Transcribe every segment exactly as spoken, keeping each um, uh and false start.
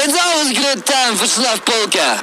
It's always a good time for Slav Polka.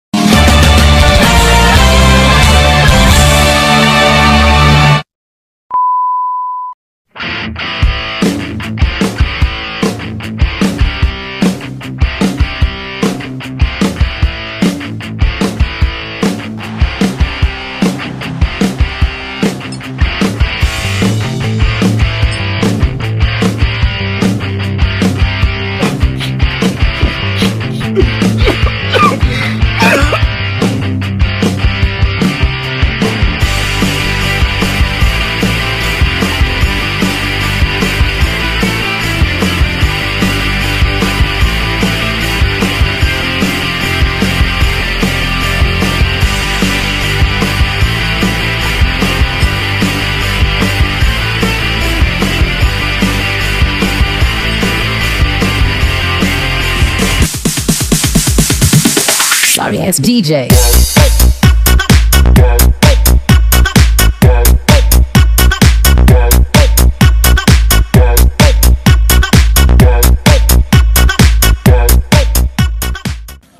It's D J.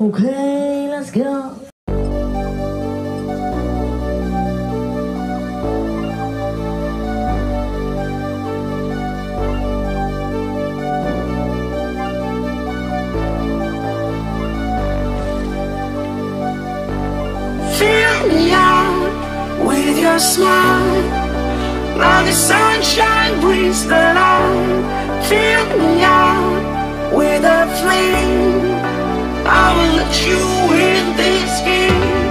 Okay, let's go. Smile, now the sunshine brings the light. Fill me out with a flame. I will let you in this game.